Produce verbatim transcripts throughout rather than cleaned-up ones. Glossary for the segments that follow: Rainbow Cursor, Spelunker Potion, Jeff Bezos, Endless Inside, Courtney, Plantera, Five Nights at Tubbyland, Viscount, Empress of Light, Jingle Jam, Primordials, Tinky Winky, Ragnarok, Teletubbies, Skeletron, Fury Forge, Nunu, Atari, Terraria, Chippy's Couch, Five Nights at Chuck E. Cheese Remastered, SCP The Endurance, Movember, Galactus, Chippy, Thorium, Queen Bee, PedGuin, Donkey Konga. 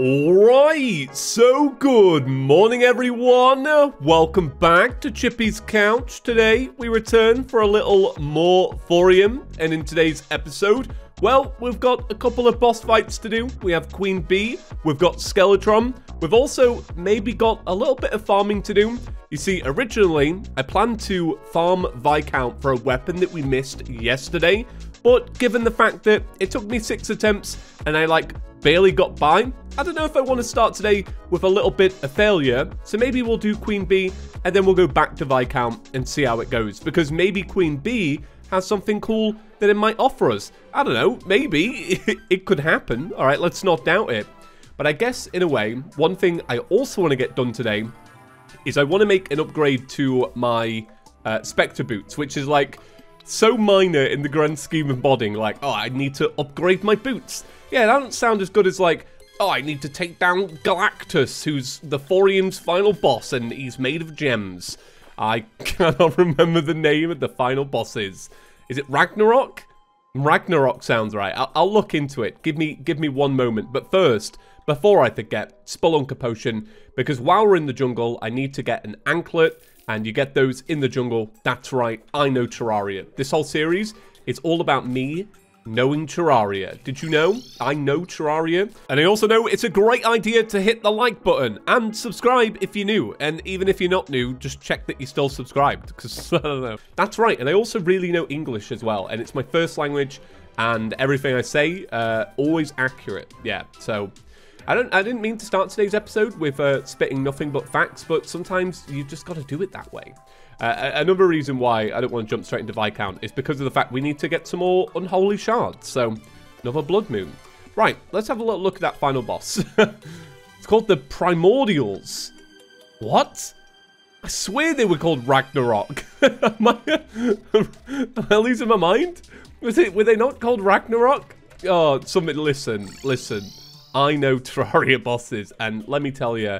Alright, so good morning everyone, welcome back to Chippy's Couch. Today we return for a little more Thorium, and in today's episode, well, we've got a couple of boss fights to do. We have Queen Bee, we've got Skeletron, we've also maybe got a little bit of farming to do. You see, originally, I planned to farm Viscount for a weapon that we missed yesterday, but given the fact that it took me six attempts and I, like, barely got by, I don't know if I want to start today with a little bit of failure, so maybe we'll do Queen Bee, and then we'll go back to Viscount and see how it goes, because maybe Queen Bee has something cool that it might offer us. I don't know, maybe it could happen. All right, let's not doubt it. But I guess, in a way, one thing I also want to get done today is I want to make an upgrade to my uh, Spectre Boots, which is, like, so minor in the grand scheme of modding. Like, oh, I need to upgrade my boots. Yeah, that doesn't sound as good as, like, oh, I need to take down Galactus, who's the Thorium's final boss, and he's made of gems. I cannot remember the name of the final bosses. Is it Ragnarok? Ragnarok sounds right. I'll, I'll look into it. Give me, give me one moment. But first, before I forget, Spelunker Potion, because while we're in the jungle, I need to get an anklet, and you get those in the jungle. That's right, I know Terraria. This whole series is all about me knowing Terraria. Did you know? I know Terraria. And I also know it's a great idea to hit the like button and subscribe if you're new. And even if you're not new, just check that you're still subscribed, because I don't know. That's right. And I also really know English as well. And it's my first language, and everything I say, uh, always accurate. Yeah, so I don't. I didn't mean to start today's episode with uh, spitting nothing but facts, but sometimes you just got to do it that way. Uh, another reason why I don't want to jump straight into Viscount is because of the fact we need to get some more unholy shards. So, another blood moon. Right, let's have a little look at that final boss. It's called the Primordials. What? I swear they were called Ragnarok. Am I, am I losing my mind? Was it? Were they not called Ragnarok? Oh, something. Listen, listen. I know Terraria bosses, and let me tell you,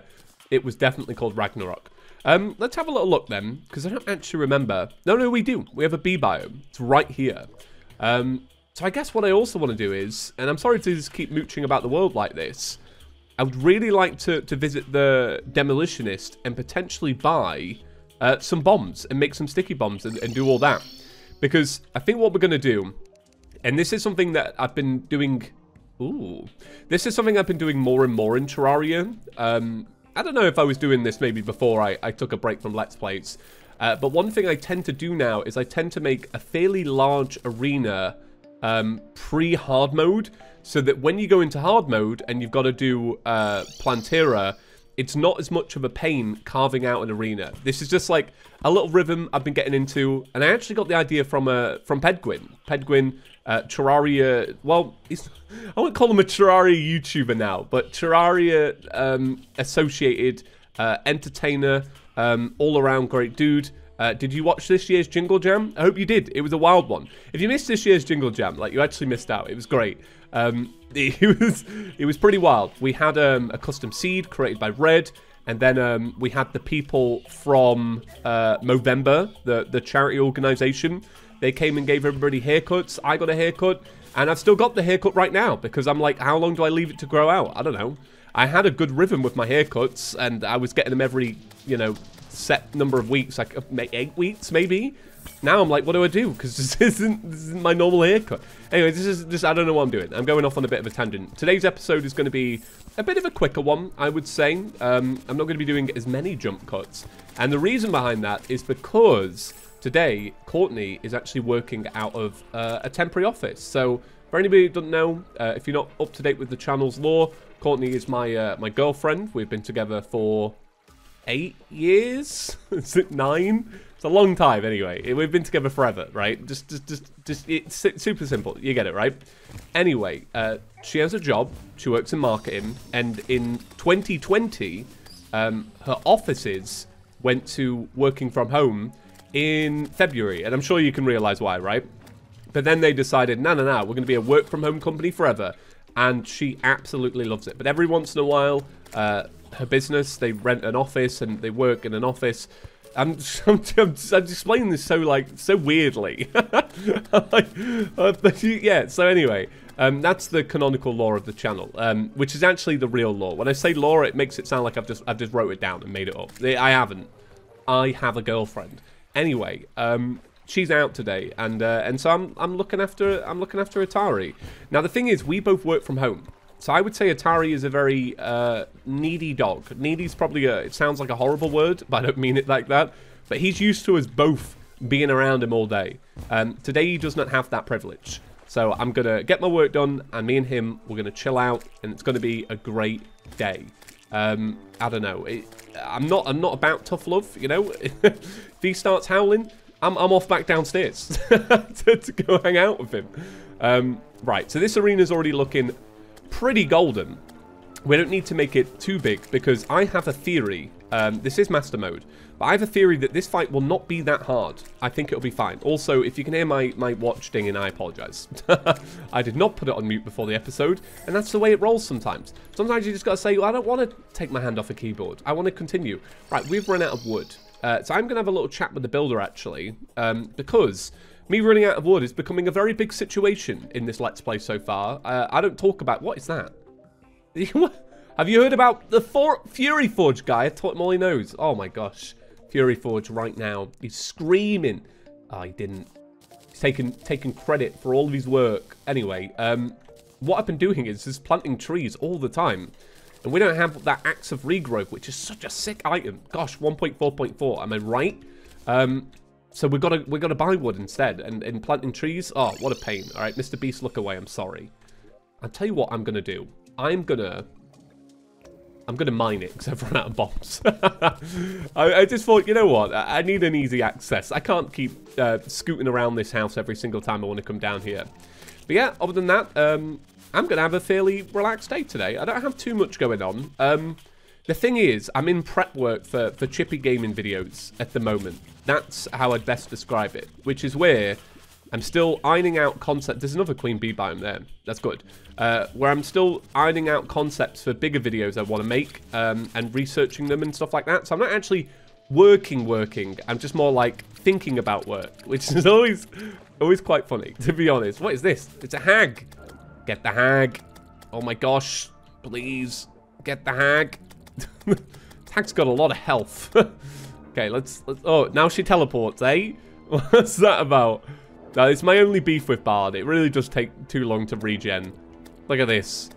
it was definitely called Ragnarok. Um, let's have a little look then, because I don't actually remember. No, no, we do. We have a bee biome. It's right here. Um, so I guess what I also want to do is, and I'm sorry to just keep mooching about the world like this, I would really like to, to visit the Demolitionist and potentially buy uh, some bombs and make some sticky bombs and, and do all that. Because I think what we're going to do, and this is something that I've been doing... Ooh, this is something I've been doing more and more in Terraria. Um, I don't know if I was doing this maybe before I, I took a break from Let's Plays. Uh, but one thing I tend to do now is I tend to make a fairly large arena um, pre-hard mode. So that when you go into hard mode and you've got to do uh, Plantera, it's not as much of a pain carving out an arena. This is just like a little rhythm I've been getting into. And I actually got the idea from, uh, from PedGuin. PedGuin... Uh, Terraria, well, he's, I wouldn't call him a Terraria YouTuber now, but Terraria um, associated uh, entertainer, um, all-around great dude. Uh, did you watch this year's Jingle Jam? I hope you did. It was a wild one. If you missed this year's Jingle Jam, like, you actually missed out. It was great. Um, it, it was it was pretty wild. We had um, a custom seed created by Red, and then um, we had the people from uh, Movember, the the charity organization. They came and gave everybody haircuts. I got a haircut, and I've still got the haircut right now because I'm like, how long do I leave it to grow out? I don't know. I had a good rhythm with my haircuts, and I was getting them every, you know, set number of weeks, like eight weeks maybe. Now I'm like, what do I do? Because this isn't, this isn't my normal haircut. Anyway, this is just, I don't know what I'm doing. I'm going off on a bit of a tangent. Today's episode is going to be a bit of a quicker one, I would say. Um, I'm not going to be doing as many jump cuts. And the reason behind that is because... today, Courtney is actually working out of uh, a temporary office. So, for anybody who doesn't know, uh, if you're not up to date with the channel's lore, Courtney is my uh, my girlfriend. We've been together for eight years. Is it nine? It's a long time, anyway. We've been together forever, right? Just, just, just, just. It's super simple. You get it, right? Anyway, uh, she has a job. She works in marketing, and in twenty twenty, um, her offices went to working from home in February, and I'm sure you can realize why, right? But then they decided, no, no, no, we're going to be a work-from-home company forever, and she absolutely loves it. But every once in a while, uh, her business, they rent an office, and they work in an office. I'm, I'm, I'm, I'm explaining this so, like, so weirdly. Like, uh, yeah, so anyway, Um, that's the canonical lore of the channel, um, which is actually the real lore. When I say lore, it makes it sound like I've just I've just wrote it down and made it up. I haven't. I have a girlfriend. Anyway, um, she's out today, and uh, and so I'm I'm looking after I'm looking after Atari. Now the thing is, we both work from home. So I would say Atari is a very uh, needy dog. Needy's probably a, it sounds like a horrible word, but I don't mean it like that. But he's used to us both being around him all day. Um, today he does not have that privilege. So I'm going to get my work done, and me and him, we're going to chill out, and it's going to be a great day. Um, I don't know. It, I'm not I'm not about tough love, you know. If he starts howling, I'm, I'm off back downstairs to, to go hang out with him. Um, right, so this arena's already looking pretty golden. We don't need to make it too big, because I have a theory. Um, this is master mode, but I have a theory that this fight will not be that hard. I think it'll be fine. Also, if you can hear my, my watch dinging, I apologize. I did not put it on mute before the episode, and that's the way it rolls sometimes. Sometimes you just got to say, well, I don't want to take my hand off a keyboard. I want to continue. Right, we've run out of wood. Uh, so I'm going to have a little chat with the builder, actually, um, because me running out of wood is becoming a very big situation in this Let's Play so far. Uh, I don't talk about... What is that? Have you heard about the For Fury Forge guy? I taught him all he knows. Oh, my gosh. Fury Forge right now. He's screaming. Oh, he didn't. He's taking, taking credit for all of his work. Anyway, um, what I've been doing is just planting trees all the time. And we don't have that Axe of Regrowth, which is such a sick item. Gosh, one point four point four. Am I right? Um... So we've got to, we've got to buy wood instead, and, and planting trees. Oh, what a pain. All right, Mister Beast, look away. I'm sorry. I'll tell you what I'm going to do. I'm going to... I'm going to mine it, because I've run out of bombs. I, I just thought, you know what? I need an easy access. I can't keep uh, scooting around this house every single time I want to come down here. But yeah, other than that, um, I'm going to have a fairly relaxed day today. I don't have too much going on. Um... The thing is, I'm in prep work for, for Chippy gaming videos at the moment. That's how I'd best describe it, which is where I'm still ironing out concepts. There's another Queen Bee biome there. That's good. Uh, where I'm still ironing out concepts for bigger videos I want to make, um, and researching them and stuff like that. So I'm not actually working, working. I'm just more like thinking about work, which is always, always quite funny, to be honest. What is this? It's a hag. Get the hag. Oh my gosh. Please get the hag. Tag's got a lot of health. Okay, let's, let's... Oh, now she teleports, eh? What's that about? No, it's my only beef with Bard. It really does take too long to regen. Look at this.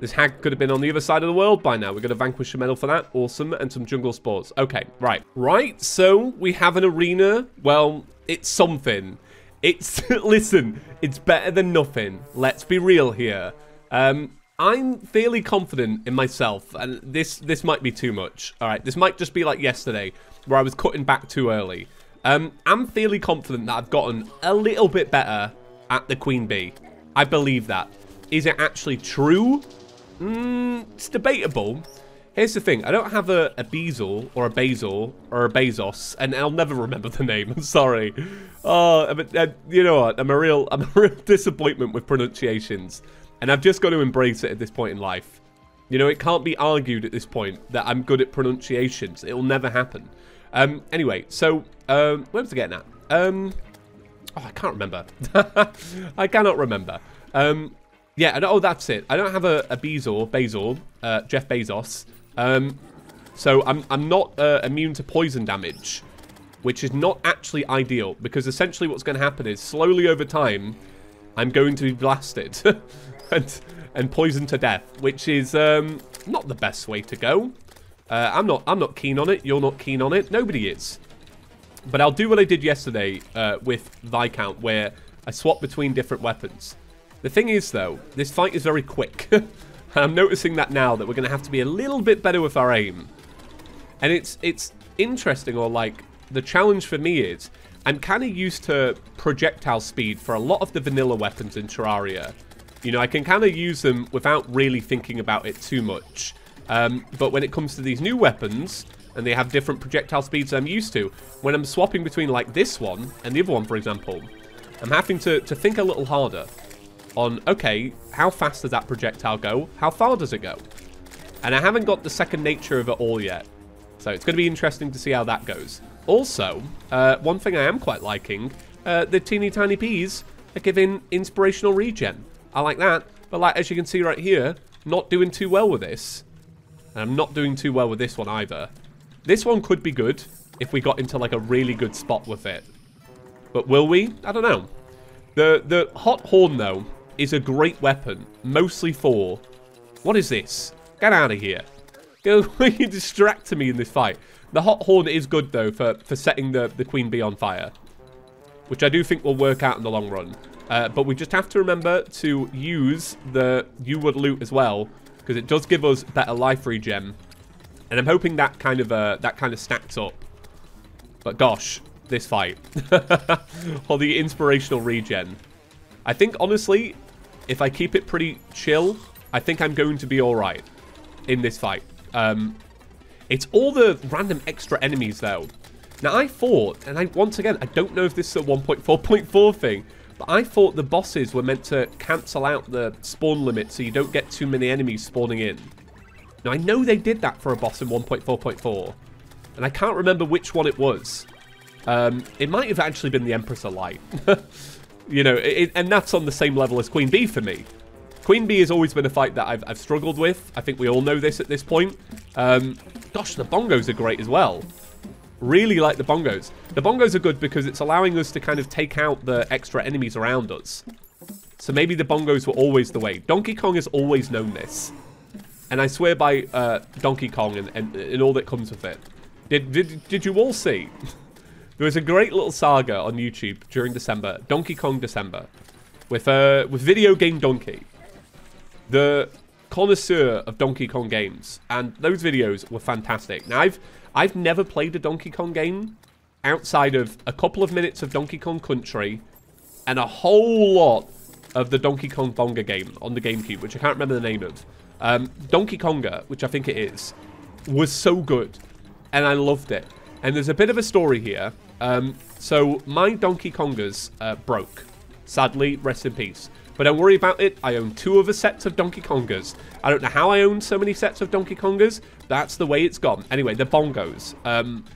This hag could have been on the other side of the world by now. We're going to vanquish a medal for that. Awesome. And some jungle spores. Okay, right. Right, so we have an arena. Well, it's something. It's... Listen, it's better than nothing. Let's be real here. Um... I'm fairly confident in myself, and this this might be too much. All right, this might just be like yesterday, where I was cutting back too early. Um, I'm fairly confident that I've gotten a little bit better at the Queen Bee. I believe that. Is it actually true? Mm, it's debatable. Here's the thing. I don't have a, a Beezle or a Basil or a Bezos, and I'll never remember the name. I'm sorry. Oh, but uh, you know what? I'm a real I'm a real disappointment with pronunciations. And I've just got to embrace it at this point in life. You know, it can't be argued at this point that I'm good at pronunciations. It'll never happen. Um, anyway, so, um, where was I getting at? Um, oh, I can't remember. I cannot remember. Um, yeah, I don't, oh, that's it. I don't have a, a Bezor, Bezor, uh, Jeff Bezos. Um, so I'm, I'm not uh, immune to poison damage, which is not actually ideal, because essentially what's going to happen is slowly over time, I'm going to be blasted. And, and poisoned to death, which is um, not the best way to go. Uh, I'm not. I'm not keen on it. You're not keen on it. Nobody is. But I'll do what I did yesterday uh, with Viscount, where I swap between different weapons. The thing is, though, this fight is very quick. And I'm noticing that now that we're going to have to be a little bit better with our aim. And it's it's interesting, or like the challenge for me is I'm kind of used to projectile speed for a lot of the vanilla weapons in Terraria. You know, I can kind of use them without really thinking about it too much. Um, but when it comes to these new weapons, and they have different projectile speeds I'm used to, when I'm swapping between, like, this one and the other one, for example, I'm having to, to think a little harder on, okay, how fast does that projectile go? How far does it go? And I haven't got the second nature of it all yet. So it's going to be interesting to see how that goes. Also, uh, one thing I am quite liking, uh, the teeny tiny peas are giving inspirational regen. I like that. But like, as you can see right here, not doing too well with this. And I'm not doing too well with this one either. This one could be good if we got into like a really good spot with it. But will we? I don't know. The, the hot horn, though, is a great weapon. Mostly for... What is this? Get out of here. Go away, you distracted me in this fight. The hot horn is good, though, for, for setting the, the Queen Bee on fire. Which I do think will work out in the long run. Uh, but we just have to remember to use the you would loot as well, because it does give us better life regen. And I'm hoping that kind of uh, that kind of stacks up. But gosh, this fight. Or the inspirational regen. I think, honestly, if I keep it pretty chill, I think I'm going to be all right in this fight. Um, it's all the random extra enemies, though. Now, I thought, and I once again, I don't know if this is a one point four point four thing, but I thought the bosses were meant to cancel out the spawn limit so you don't get too many enemies spawning in. Now, I know they did that for a boss in one point four point four, and I can't remember which one it was. Um, it might have actually been the Empress of Light. You know, it, and that's on the same level as Queen Bee for me. Queen Bee has always been a fight that I've, I've struggled with. I think we all know this at this point. Um, gosh, the bongos are great as well. Really like the bongos. The bongos are good because it's allowing us to kind of take out the extra enemies around us. So maybe the bongos were always the way. Donkey Kong has always known this. And I swear by uh, Donkey Kong and, and, and all that comes with it. Did, did, did you all see? There was a great little saga on YouTube during December. Donkey Kong December. With, uh, with Video Game Donkey. The connoisseur of Donkey Kong games. And those videos were fantastic. Now, I've... I've never played a Donkey Kong game outside of a couple of minutes of Donkey Kong Country and a whole lot of the Donkey Kong Konga game on the GameCube, which I can't remember the name of. Um, Donkey Konga, which I think it is, was so good, and I loved it. And there's a bit of a story here. Um, so my Donkey Kongas uh, broke. Sadly, rest in peace. But don't worry about it. I own two other sets of Donkey Kongas. I don't know how I own so many sets of Donkey Kongas. That's the way it's gone. Anyway, the bongos. Um,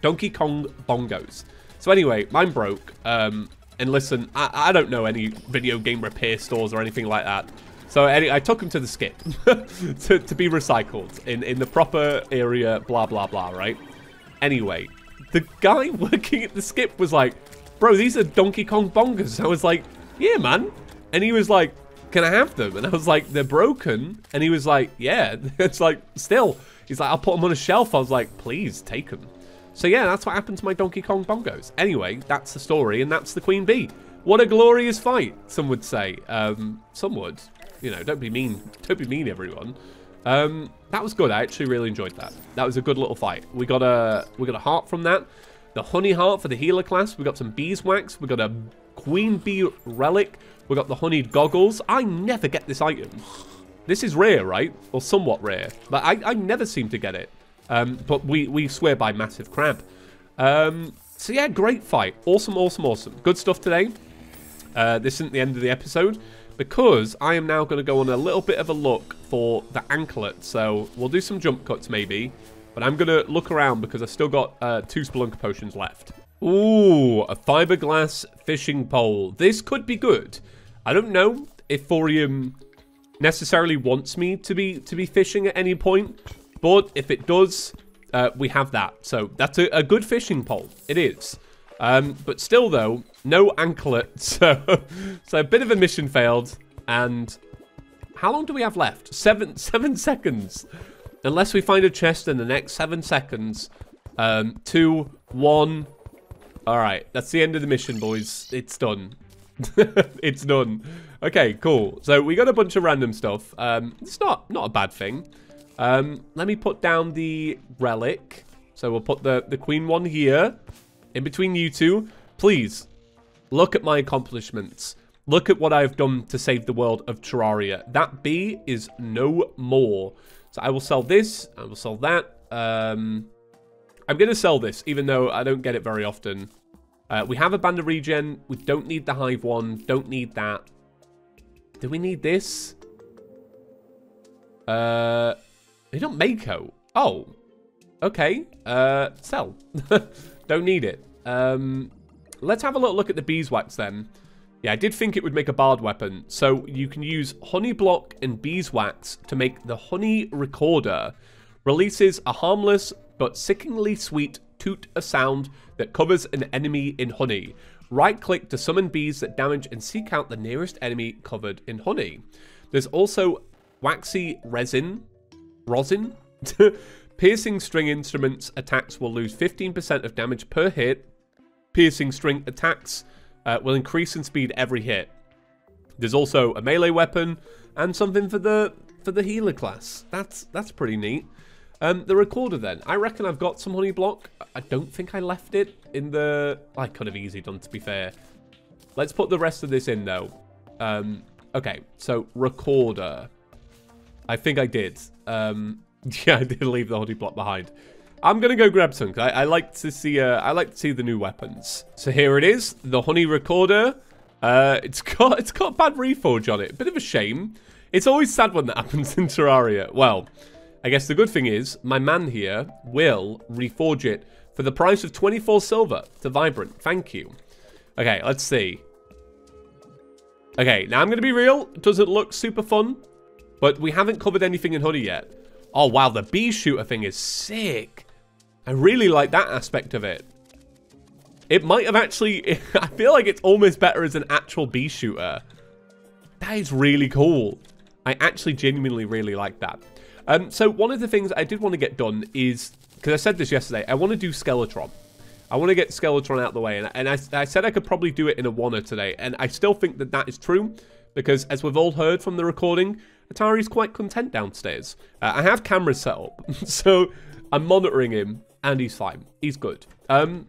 Donkey Kong bongos. So anyway, mine broke. Um, and listen, I, I don't know any video game repair stores or anything like that. So anyway, I took them to the skip to, to be recycled in, in the proper area, blah, blah, blah, right? Anyway, the guy working at the skip was like, bro, these are Donkey Kong bongos. I was like, yeah, man. And he was like, can I have them? And I was like, they're broken. And he was like, yeah. It's like, still. He's like, I'll put them on a shelf. I was like, please take them. So yeah, that's what happened to my Donkey Kong bongos. Anyway, that's the story, and that's the Queen Bee. What a glorious fight, some would say. Um, some would. You know, don't be mean. Don't be mean, everyone. Um, that was good. I actually really enjoyed that. That was a good little fight. We got a, we got a heart from that. The honey heart for the healer class. We got some beeswax. We got a Queen Bee relic. We got the honeyed goggles. I never get this item. This is rare, right? Or somewhat rare. But I, I never seem to get it. Um, but we, we swear by massive crab. Um, so yeah, great fight. Awesome, awesome, awesome. Good stuff today. Uh, this isn't the end of the episode, because I am now going to go on a little bit of a look for the anklet. So we'll do some jump cuts maybe. But I'm going to look around because I've still got uh, two Spelunker Potions left. Ooh, a fiberglass fishing pole. This could be good. I don't know if Thorium necessarily wants me to be to be fishing at any point, but if it does, uh, we have that. So that's a, a good fishing pole. It is. Um, but still, though, no anklet. So, so a bit of a mission failed. And how long do we have left? Seven, seven seconds. Unless we find a chest in the next seven seconds. Um, two, one. All right. That's the end of the mission, boys. It's done. It's done. Okay, cool. So we got a bunch of random stuff. Um, it's not not a bad thing. Um, let me put down the relic. So we'll put the, the queen one here. In between you two. Please, look at my accomplishments. Look at what I've done to save the world of Terraria. That bee is no more. So I will sell this. I will sell that. Um, I'm going to sell this, even though I don't get it very often. Uh, we have a band of regen. We don't need the hive one. Don't need that. Do we need this? Uh, they don't make it. Oh, okay. Uh, sell. Don't need it. Um, let's have a little look at the beeswax then. Yeah, I did think it would make a bard weapon. So you can use honey block and beeswax to make the honey recorder. Releases a harmless but sickeningly sweet toot, a sound that covers an enemy in honey. Right click to summon bees that damage and seek out the nearest enemy covered in honey. There's also waxy resin, rosin. Piercing string instruments attacks will lose fifteen percent of damage per hit. Piercing string attacks uh, will increase in speed every hit. There's also a melee weapon and something for the for the healer class. That's that's pretty neat. Um, the recorder then. I reckon I've got some honey block. I don't think I left it in the... I could have easily done, to be fair. Let's put the rest of this in, though. Um, okay, so recorder. I think I did. Um, yeah, I did leave the honey block behind. I'm going to go grab some, because I, I, like to see, uh, I like to see the new weapons. So here it is, the honey recorder. Uh, it's got, it's got bad reforge on it. Bit of a shame. It's always sad when that happens in Terraria. Well... I guess the good thing is, my man here will reforge it for the price of twenty-four silver to Vibrant. Thank you. Okay, let's see. Okay, now I'm going to be real. It doesn't look super fun, but we haven't covered anything in honey yet. Oh, wow, the bee shooter thing is sick. I really like that aspect of it. It might have actually... I feel like it's almost better as an actual bee shooter. That is really cool. I actually genuinely really like that. Um, so one of the things I did want to get done is, because I said this yesterday, I want to do Skeletron. I want to get Skeletron out of the way, and, and I, I said I could probably do it in a one-er today, and I still think that that is true, because as we've all heard from the recording, Atari's quite content downstairs. Uh, I have cameras set up, so I'm monitoring him, and he's fine. He's good. Um,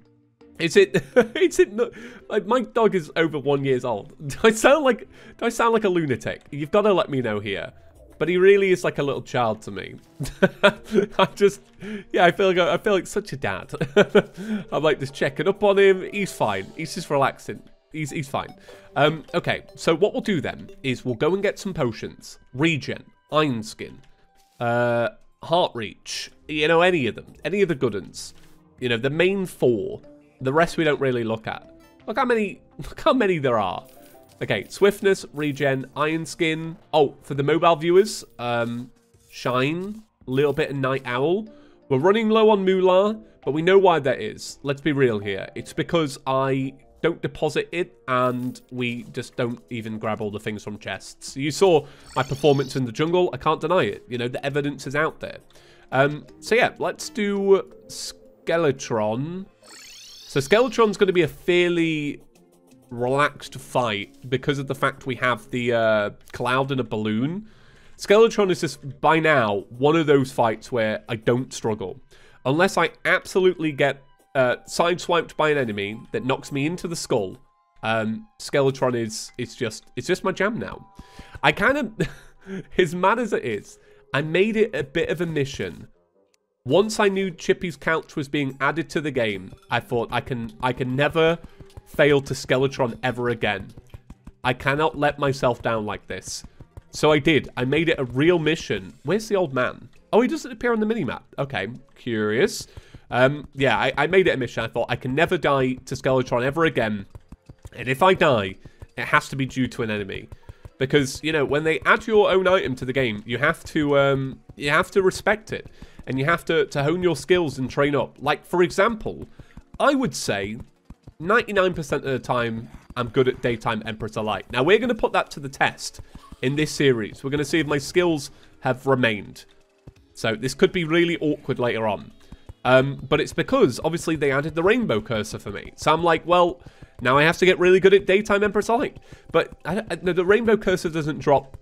is it, is it, not, like, my dog is over one years old. Do I sound like, do I sound like a lunatic? You've got to let me know here. But he really is like a little child to me. I just, yeah, I feel like I feel like such a dad. I'm like just checking up on him. He's fine. He's just relaxing. He's he's fine. Um, okay, so what we'll do then is we'll go and get some potions, regen, iron skin, uh, heart reach. You know, any of them, any of the good ones. You know, the main four. The rest we don't really look at. Look how many, look how many there are. Okay, swiftness, regen, iron skin. Oh, for the mobile viewers, um, shine, little bit of night owl. We're running low on moolah, but we know why that is. Let's be real here. It's because I don't deposit it, and we just don't even grab all the things from chests. You saw my performance in the jungle. I can't deny it. You know, the evidence is out there. Um, so yeah, let's do Skeletron. So Skeletron's going to be a fairly... relaxed fight because of the fact we have the uh, cloud and a balloon. Skeletron is just, by now, one of those fights where I don't struggle. Unless I absolutely get uh, sideswiped by an enemy that knocks me into the skull. Um, Skeletron is, it's just, it's just my jam now. I kind of, as mad as it is, I made it a bit of a mission. Once I knew Chippy's Couch was being added to the game, I thought I can, I can never... fail to Skeletron ever again. I cannot let myself down like this. So I did. I made it a real mission. Where's the old man? Oh, he doesn't appear on the minimap. Okay, curious. Um, yeah, I, I made it a mission. I thought I can never die to Skeletron ever again. And if I die, it has to be due to an enemy. Because, you know, when they add your own item to the game, you have to, um, you have to respect it. And you have to, to hone your skills and train up. Like, for example, I would say... ninety-nine percent of the time, I'm good at Daytime Empress of Light. Now, we're going to put that to the test in this series. We're going to see if my skills have remained. So, this could be really awkward later on. Um, but it's because, obviously, they added the Rainbow Cursor for me. So, I'm like, well, now I have to get really good at Daytime Empress of Light. But I, I, the Rainbow Cursor doesn't drop...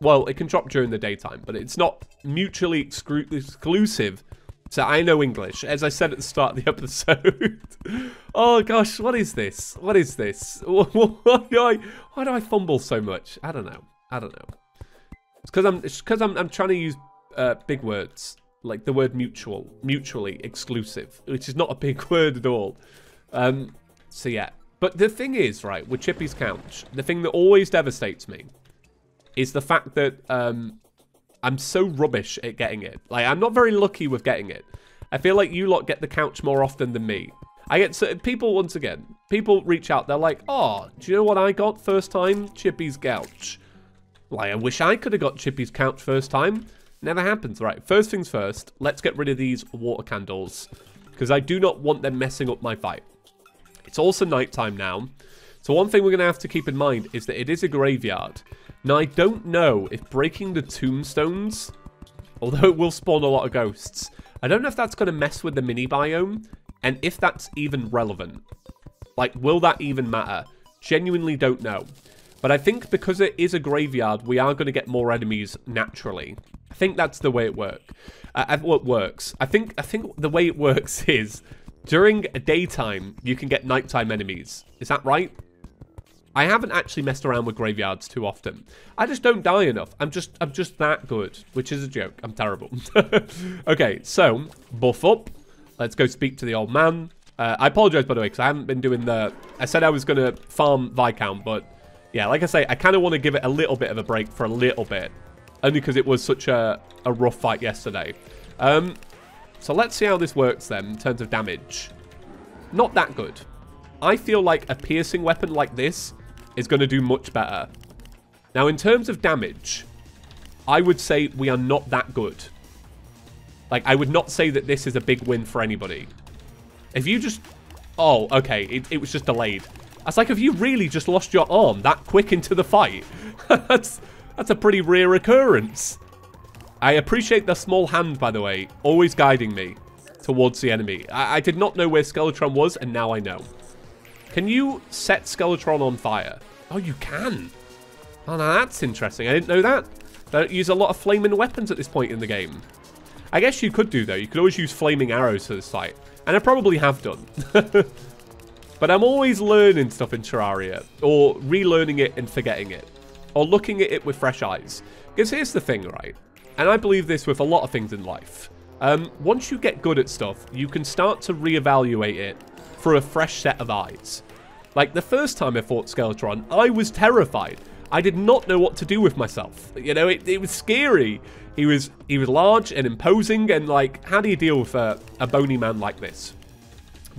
Well, it can drop during the daytime, but it's not mutually exclu- exclusive. So I know English, as I said at the start of the episode. Oh gosh, what is this? What is this? Why do I, why do I fumble so much? I don't know. I don't know. It's because I'm, it's because I'm, I'm trying to use uh, big words like the word mutual, mutually exclusive, which is not a big word at all. Um, so yeah, but the thing is, right, with Chippy's Couch, the thing that always devastates me is the fact that. Um, I'm so rubbish at getting it. Like, I'm not very lucky with getting it. I feel like you lot get the couch more often than me. I get so people once again. People reach out. They're like, "Oh, do you know what I got first time? Chippy's Couch." Like, I wish I could have got Chippy's Couch first time. Never happens. Right. First things first. Let's get rid of these water candles because I do not want them messing up my fight. It's also nighttime now. So one thing we're going to have to keep in mind is that it is a graveyard. Now, I don't know if breaking the tombstones, although it will spawn a lot of ghosts, I don't know if that's going to mess with the mini biome and if that's even relevant. Like, will that even matter? Genuinely don't know. But I think because it is a graveyard, we are going to get more enemies naturally. I think that's the way it works. Uh, what works? I think I think the way it works is during daytime you can get nighttime enemies. Is that right? I haven't actually messed around with graveyards too often. I just don't die enough. I'm just I'm just that good, which is a joke. I'm terrible. Okay, so buff up. Let's go speak to the old man. Uh, I apologize, by the way, because I haven't been doing the... I said I was going to farm Viscount, but... Yeah, like I say, I kind of want to give it a little bit of a break for a little bit. Only because it was such a, a rough fight yesterday. Um, so let's see how this works then, in terms of damage. Not that good. I feel like a piercing weapon like this is going to do much better. Now, in terms of damage, I would say we are not that good. Like, I would not say that this is a big win for anybody. If you just... Oh, okay. It, it was just delayed. That's like, if you really just lost your arm that quick into the fight. that's, that's a pretty rare occurrence. I appreciate the small hand, by the way. Always guiding me towards the enemy. I, I did not know where Skeletron was, and now I know. Can you set Skeletron on fire? Oh, you can. Oh, now that's interesting. I didn't know that. They don't use a lot of flaming weapons at this point in the game. I guess you could do, though. You could always use flaming arrows for this fight. And I probably have done. But I'm always learning stuff in Terraria. Or relearning it and forgetting it. Or looking at it with fresh eyes. Because here's the thing, right? And I believe this with a lot of things in life. Um, once you get good at stuff, you can start to reevaluate it through a fresh set of eyes. Like, the first time I fought Skeletron, I was terrified. I did not know what to do with myself. You know, it, it was scary. He was he was large and imposing, and like, how do you deal with a, a bony man like this?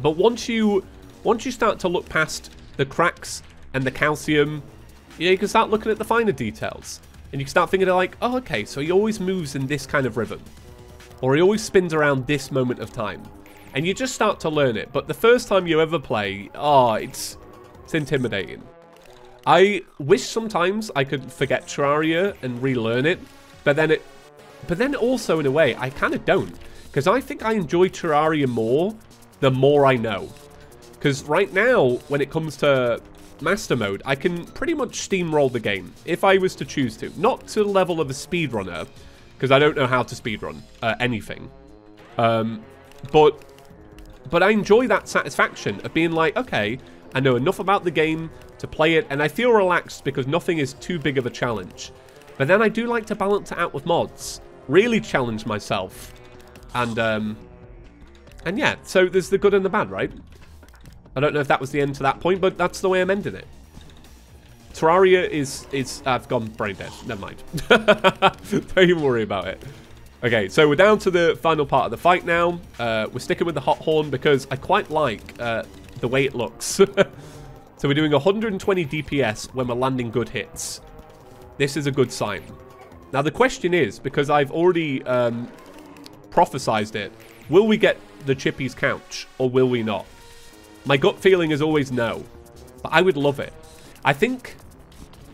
But once you once you start to look past the cracks and the calcium, you know, you can start looking at the finer details, and you can start thinking like, oh, okay, so he always moves in this kind of rhythm, or he always spins around this moment of time, and you just start to learn it. But the first time you ever play, oh, it's it's intimidating. I wish sometimes I could forget Terraria and relearn it, but then it. But then also, in a way, I kind of don't. Because I think I enjoy Terraria more the more I know. Because right now, when it comes to Master Mode, I can pretty much steamroll the game. If I was to choose to. Not to the level of a speedrunner. Because I don't know how to speedrun uh, anything. Um, but, but I enjoy that satisfaction of being like, okay, I know enough about the game to play it. And I feel relaxed because nothing is too big of a challenge. But then I do like to balance it out with mods. Really challenge myself, and um, and yeah, so there's the good and the bad, right? I don't know if that was the end to that point, but that's the way I'm ending it. Terraria is is I've gone brain dead. Never mind. Don't even worry about it. Okay, so we're down to the final part of the fight now. Uh, we're sticking with the hot horn because I quite like uh, the way it looks. So we're doing one hundred twenty D P S when we're landing good hits. This is a good sign. Now, the question is, because I've already um, prophesized it, will we get the Chippy's Couch or will we not? My gut feeling is always no, but I would love it. I think,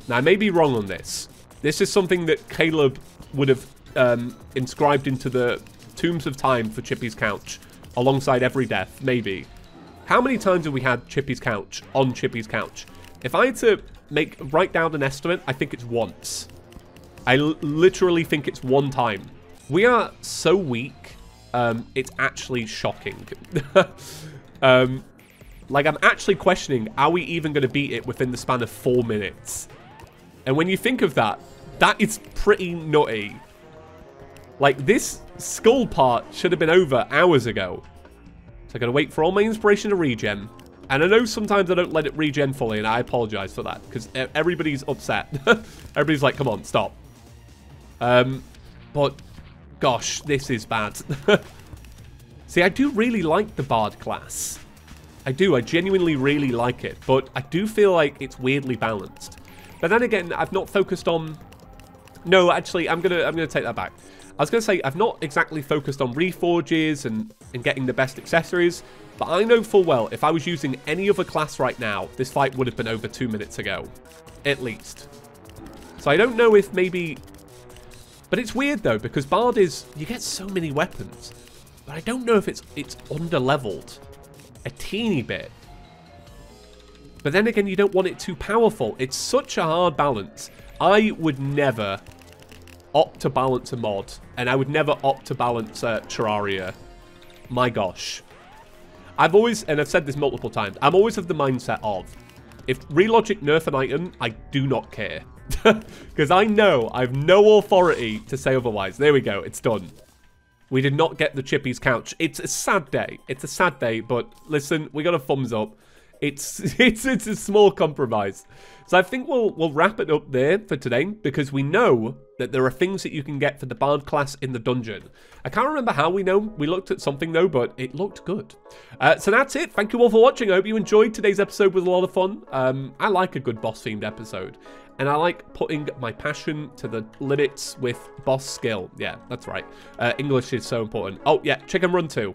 now I may be wrong on this. This is something that Caleb would have um, inscribed into the Tombs of Time for Chippy's Couch alongside every death, maybe. How many times have we had Chippy's Couch on Chippy's Couch? If I had to make write down an estimate, I think it's once. I literally think it's one time. We are so weak. Um, it's actually shocking. um, like, I'm actually questioning, are we even going to beat it within the span of four minutes? And when you think of that, that is pretty nutty. Like, this skull part should have been over hours ago. So I'm going to wait for all my inspiration to regen. And I know sometimes I don't let it regen fully, and I apologize for that, because everybody's upset. Everybody's like, come on, stop. Um, but, gosh, this is bad. See, I do really like the Bard class. I do. I genuinely really like it, but I do feel like it's weirdly balanced. But then again, I've not focused on... No, actually, I'm gonna I'm gonna take that back. I was gonna say I've not exactly focused on reforges and and getting the best accessories, but I know full well if I was using any other class right now, this fight would have been over two minutes ago, at least. So I don't know if maybe. But it's weird though, because Bard is, you get so many weapons, but I don't know if it's it's under-leveled a teeny bit. But then again, you don't want it too powerful. It's such a hard balance. I would never opt to balance a mod, and I would never opt to balance uh, Terraria. My gosh. I've always, and I've said this multiple times, I'm always of the mindset of, if Relogic nerf an item, I do not care. Because I know I have no authority to say otherwise. There we go. It's done. We did not get the Chippy's Couch. It's a sad day. It's a sad day, but listen, we got a thumbs up. It's it's it's a small compromise. So I think we'll we'll wrap it up there for today, because we know that there are things that you can get for the Bard class in the dungeon. I can't remember how we know. We looked at something though, but it looked good. Uh, so that's it. Thank you all for watching. I hope you enjoyed today's episode. It was a lot of fun. Um, I like a good boss themed episode, and I like putting my passion to the limits with boss skill. Yeah, that's right. Uh, English is so important. Oh yeah, Chicken Run two.